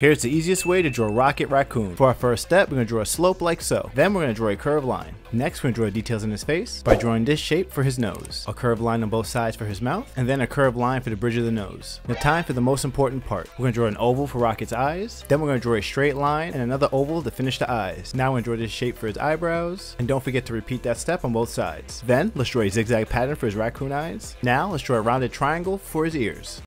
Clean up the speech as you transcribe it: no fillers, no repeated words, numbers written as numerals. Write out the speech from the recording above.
Here's the easiest way to draw Rocket Raccoon. For our first step, we're going to draw a slope like so. Then we're going to draw a curved line. Next, we're going to draw details in his face by drawing this shape for his nose, a curved line on both sides for his mouth, and then a curved line for the bridge of the nose. Now time for the most important part. We're going to draw an oval for Rocket's eyes. Then we're going to draw a straight line and another oval to finish the eyes. Now we're going to draw this shape for his eyebrows. And don't forget to repeat that step on both sides. Then, let's draw a zigzag pattern for his raccoon eyes. Now, let's draw a rounded triangle for his ears.